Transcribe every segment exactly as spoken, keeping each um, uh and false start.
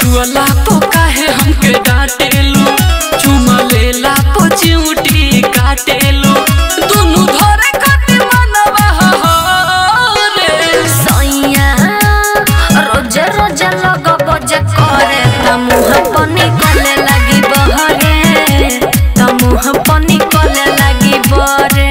छुअला तो काहे हमके डांटेलू, चुमा लेला तो चिउटी काटेलू, दुनु धरे कति मनवा रे। सैया रोज रोज लगब जे करे त मुह पनी कले लागी बहरे, त मुह पनी कले लागी बहरे।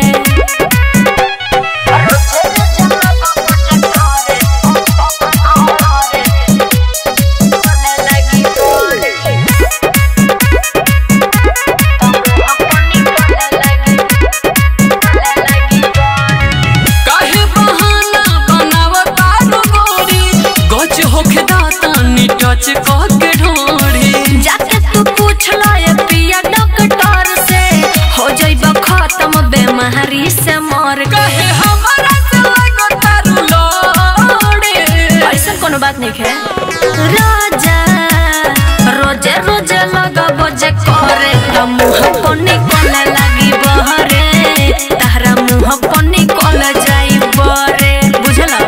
जाके तू पूछ ले पिया डॉक्टर से, हो जाइबा खत्म बेमारी से मर के। हमरा से लगता रुलोड़े ऐसा कोनो बात नहीं है। रोजा रोजे रोजे लगब जे करे त मुह पनी कले लागी बहरे, तहरा मुह पनी कले जाई बहरे। बुझला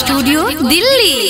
स्टूडियो दिल्ली।